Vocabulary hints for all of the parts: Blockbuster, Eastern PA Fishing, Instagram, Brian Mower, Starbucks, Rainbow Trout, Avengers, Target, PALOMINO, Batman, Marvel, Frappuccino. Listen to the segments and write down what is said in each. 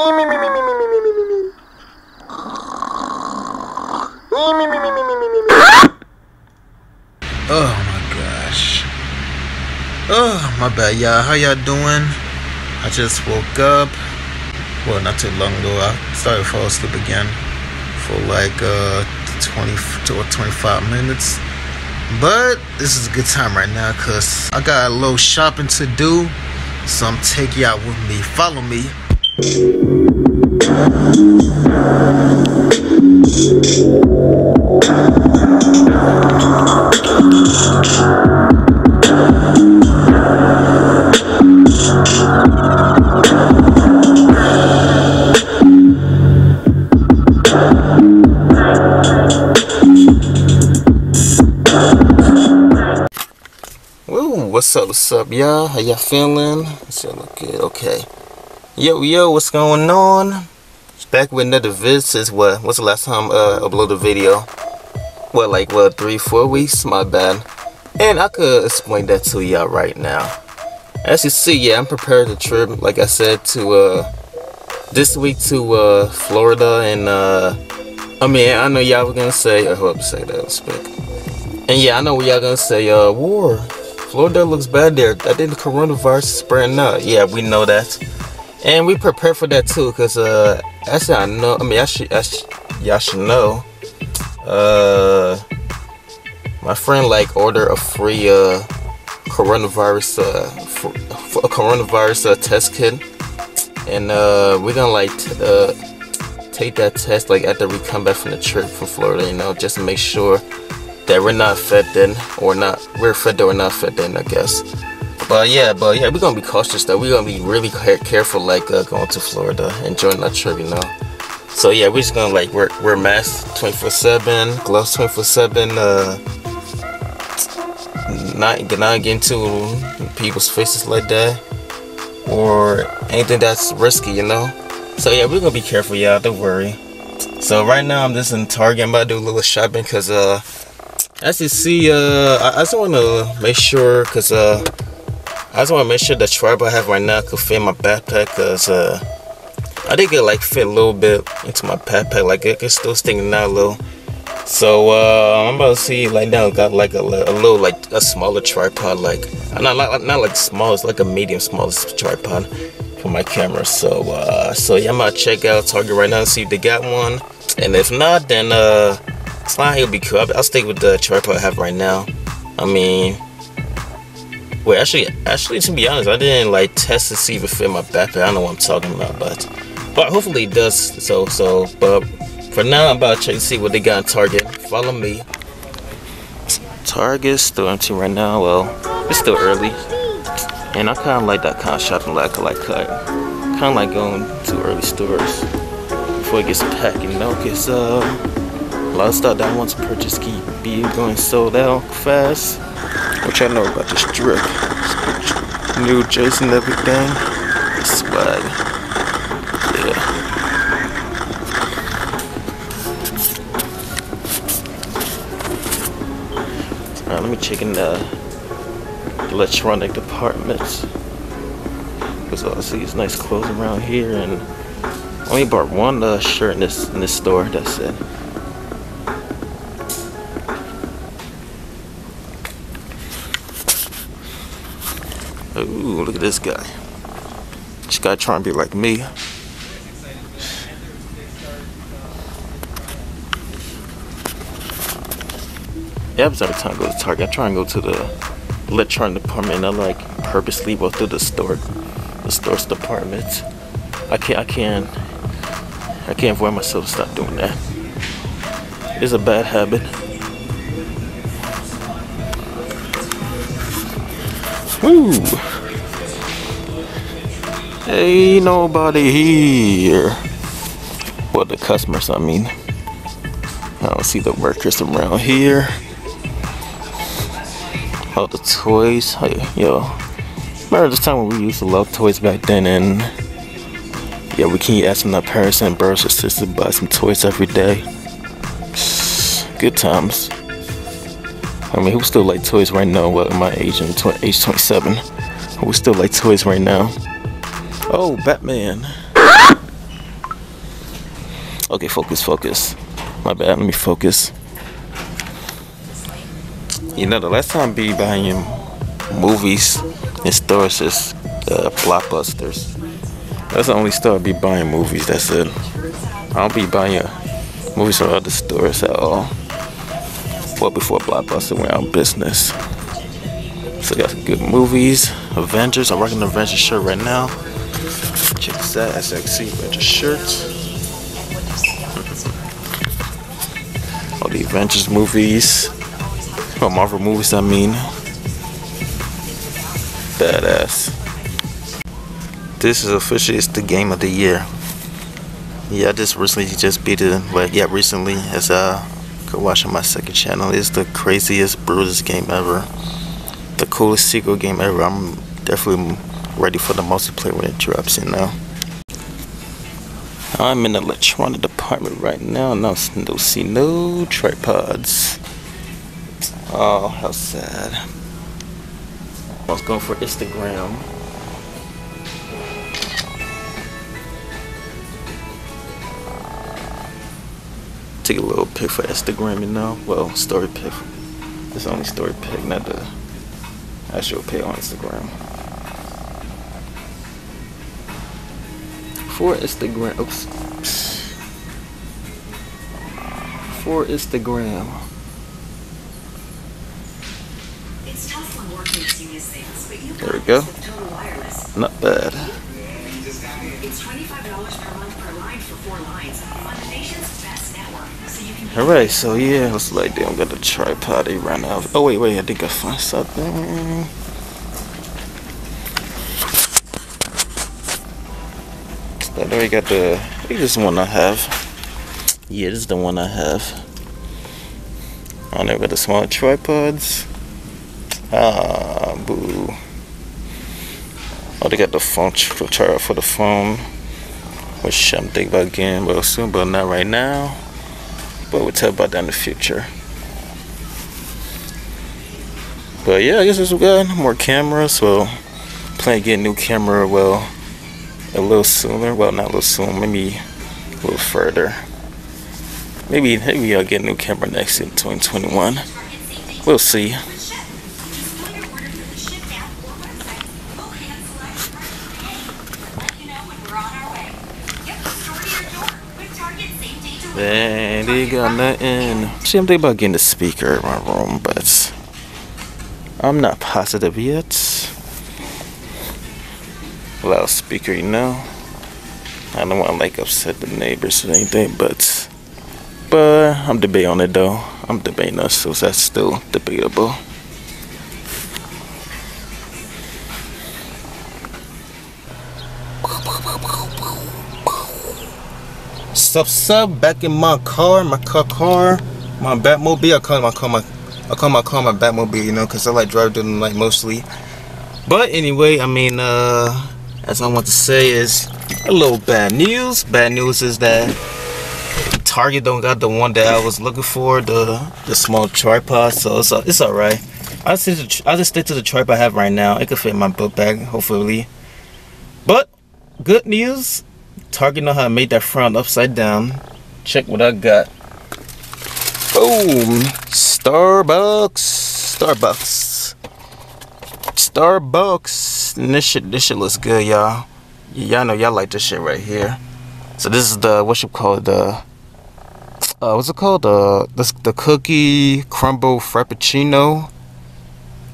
Oh my gosh. Oh, my bad, y'all. How y'all doing? I just woke up. Well, not too long ago. I started to fall asleep again for like 20 or 25 minutes. But this is a good time right now because I got a little shopping to do. So I'm taking you out with me. Follow me. What's up, y'all? How y'all feeling? Does y'all look good? Okay. Yo, yo, what's going on? Back with another vid since what? What's the last time I uploaded a video? What, like, what, 3-4 weeks? My bad. And I could explain that to y'all right now. As you see, yeah, I'm preparing the trip, like I said, to, this week to, Florida. And, I mean, I know y'all were gonna say, I hope I say that, speak. And yeah, I know what y'all gonna say, war. Florida looks bad there. I think the coronavirus is spreading out. Yeah, we know that, and we prepare for that too. Cause actually, I know. I mean, y'all should know. My friend like ordered a free coronavirus test kit, and we're gonna like take that test like after we come back from the trip from Florida. You know, just to make sure that we're not affected or not I guess. But yeah, we're gonna be cautious though. We're gonna be really careful, like going to Florida, enjoying our trip, you know. So yeah, we're just gonna like wear masks 24/7, gloves 24/7, not getting to people's faces like that or anything that's risky, you know. So yeah, we're gonna be careful, y'all, don't worry. So right now I'm just in Target. I'm about to do a little shopping because as you see, I just want to make sure, cause I just want to make sure the tribe I have right now could fit in my backpack, cause I think it like fit a little bit into my backpack, like it could still sticking out a little. So I'm about to see like now got like a little like a smaller tripod, like not like small, it's like a medium small tripod for my camera. So so yeah, I'm gonna check out Target right now and see if they got one, and if not, then it'll be cool. I'll stick with the tripod I have right now. I mean, wait, actually, to be honest, I didn't like test to see if it fit my backpack. I don't know what I'm talking about, but hopefully it does. So, but for now, I'm about to check to see what they got in Target. Follow me. Target's still empty right now. Well, it's still early, and I kind of like that kind of shopping. Like going to early stores before it gets packed, you know, cause a lot of stuff that I want to purchase keep going sold out fast. Which I know about this drip. New Jersey and everything. Swag. Yeah. Alright, let me check in the electronic departments. Because I see these nice clothes around here, and I only bought one shirt in this store, that's it. Ooh, look at this guy. This guy trying to be like me. Yeah, every time I go to Target, I try and go to the electronic department, and I like purposely go through the store's department. I can't avoid myself to stop doing that. It's a bad habit. Woo! Ain't nobody here. Well, the customers, I mean. I don't see the workers around here. Oh, the toys. Hey, yo. Remember this time when we used to love toys back then, and yeah, we keep asking our parents and brothers or sisters to buy some toys every day. Good times. I mean, who still like toys right now? Well, my age, I'm age 27. Who still like toys right now? Oh, Batman. Okay, focus. My bad, let me focus. You know, the last time I be buying movies in stores is Blockbusters. That's the only store I be buying movies, that's it. I don't be buying movies from other stores at all. Well, before Blockbuster went out of business. So got some good movies. Avengers, I'm rocking the Avengers shirt right now. Check this out, SXC Avengers shirts. All the Avengers movies, or Marvel movies, I mean. Badass. This is officially the game of the year. Yeah, I just recently just beat it, but yeah, recently, as I could watch on my second channel, it's the craziest, brutest game ever. The coolest sequel game ever. I'm definitely ready for the multiplayer when it drops in now. I'm in the electronic department right now, and I don't see no tripods. Oh, how sad. I was going for Instagram. Take a little pic for Instagram, you know. Well, story pic. It's only story pic, not the actual pic on Instagram. For Instagram, oops. For Instagram. There we go. Not bad. It's $25 per month per line for 4 lines on the nation's best network. So you can. Alright, so yeah, it's like they don't got a tripod, they ran out. Oh wait, I think I found something. There we got the, I think this is the one I have. Yeah, this is the one I have. Oh, there we got the small tripods. Ah, boo. Oh, they got the phone charger for the phone, which I'm thinking about getting well soon, but not right now. But we'll talk about that in the future. But yeah, I guess this is good. More cameras, so plan to get a new camera, well, a little sooner, well, not a little soon, maybe a little further. Maybe I'll get a new camera next in 2021. We'll see. Man, they got nothing. See, I'm thinking about getting a speaker in my room, but I'm not positive yet. Loudspeaker, you know. I don't want to like upset the neighbors or anything, but I'm debating on it though. I'm debating on, so that's still debatable. Sup, back in my car, my Batmobile. I call my car my Batmobile, you know, cause I like drive doing like mostly. But anyway, I mean, as I want to say is a little bad news. Bad news is that Target don't got the one that I was looking for, the small tripod. So it's alright. I just stick to the tripod I have right now. It could fit in my book bag, hopefully. But good news, Target know how to make that frown upside down. Check what I got. Boom! Starbucks. This shit looks good, y'all. Y'all know y'all like this shit right here. So this is the the cookie crumble frappuccino.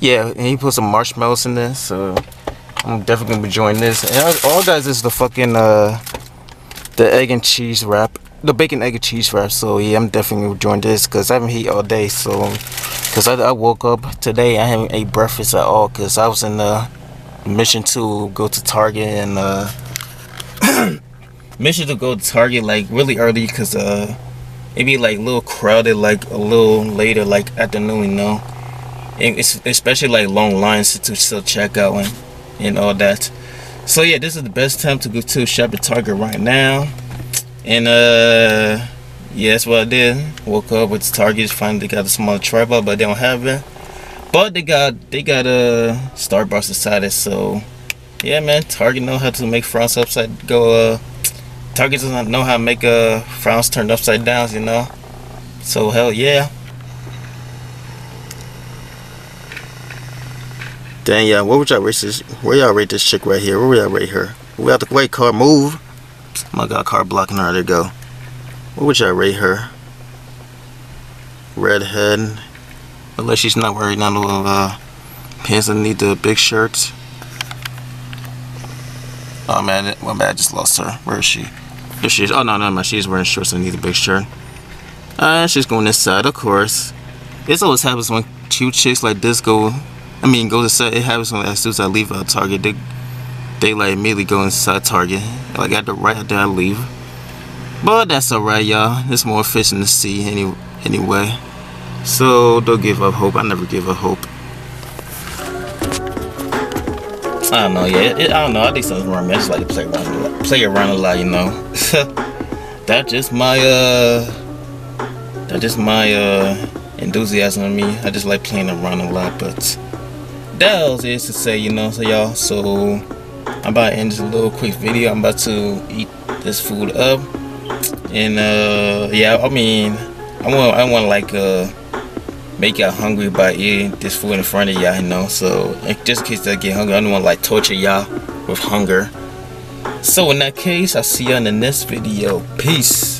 Yeah, and you put some marshmallows in this, so I'm definitely gonna be enjoying this. And all guys, this is the fucking the egg and cheese wrap, the bacon egg and cheese wrap. So yeah, I'm definitely gonna be enjoying this because I haven't eaten all day. So because I woke up today, I haven't ate breakfast at all because I was in the mission to go to Target and mission to go to Target like really early because it be like a little crowded like a little later like afternoon, you know, and it's especially like long lines to still check out and all that. So yeah, this is the best time to go to shop at Target right now. And yeah, that's what I did. Woke up with Target, finally got a small tripod, but they don't have it. But they got a Starbucks decided, so yeah, man. Target know how to make fronts upside go Target doesn't know how to make frowns turned upside down, you know. So hell yeah. Dang, y'all, what would y'all rate this? Where y'all rate this chick right here? Where would y'all rate her? We have to wait, car, move. Oh my god, car blocking her. There you go. What would y'all rate her? Redhead. Unless she's not wearing none of pants underneath the big shirts. Oh man, well, man, I just lost her. Where is she? There she is. Oh no, no, man, she's wearing shorts underneath the big shirt. She's going this side, of course. This always happens when two chicks like this go. I mean, go to side. It happens when as soon as I leave out Target, they like immediately go inside Target. Like at the right after I leave. But that's alright, y'all. It's more fish in the sea anyway. So don't give up hope. I never give up hope. I don't know, yeah. I don't know. I think something's wrong. I just like to play around a lot, you know. That's just my enthusiasm in me. I just like playing around a lot, but that was it to say, you know. So y'all, so I'm about to end this little quick video. I'm about to eat this food up, and yeah, I mean, I want like make y'all hungry by eating this food in front of y'all, you know. So just in case I get hungry, I don't want to like torture y'all with hunger. So in that case, I'll see y'all in the next video. Peace.